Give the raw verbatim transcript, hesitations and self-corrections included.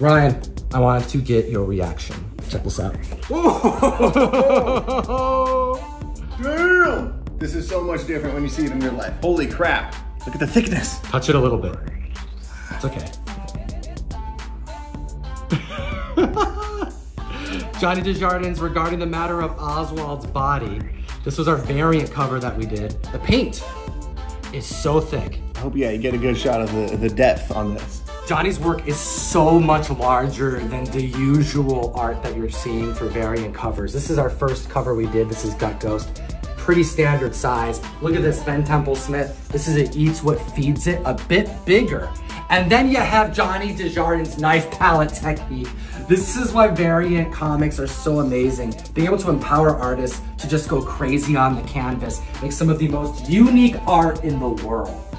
Ryan, I wanted to get your reaction. Check this out. Oh. Damn! This is so much different when you see it in real life. Holy crap. Look at the thickness. Touch it a little bit. It's okay. Johnny Desjardins regarding the matter of Oswald's body. This was our variant cover that we did. The paint is so thick. I hope, yeah, you get a good shot of the, the depth on this. Johnny's work is so much larger than the usual art that you're seeing for variant covers. This is our first cover we did. This is Gut Ghost. Pretty standard size. Look at this, Ben Templesmith. This is It Eats What Feeds It, a bit bigger. And then you have Johnny Desjardins' knife palette technique. This is why variant comics are so amazing. Being able to empower artists to just go crazy on the canvas, make some of the most unique art in the world.